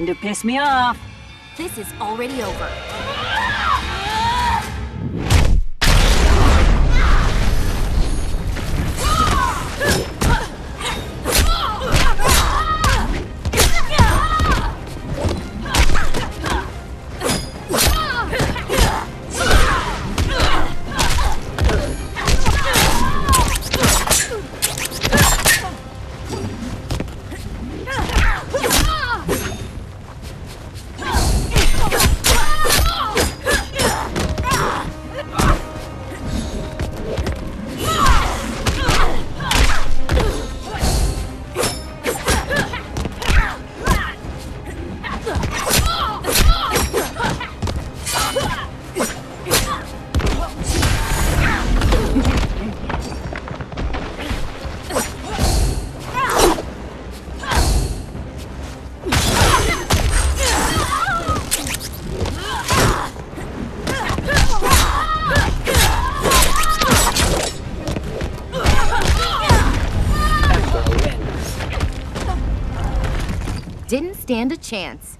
starting to piss me off. This is already over. Didn't stand a chance.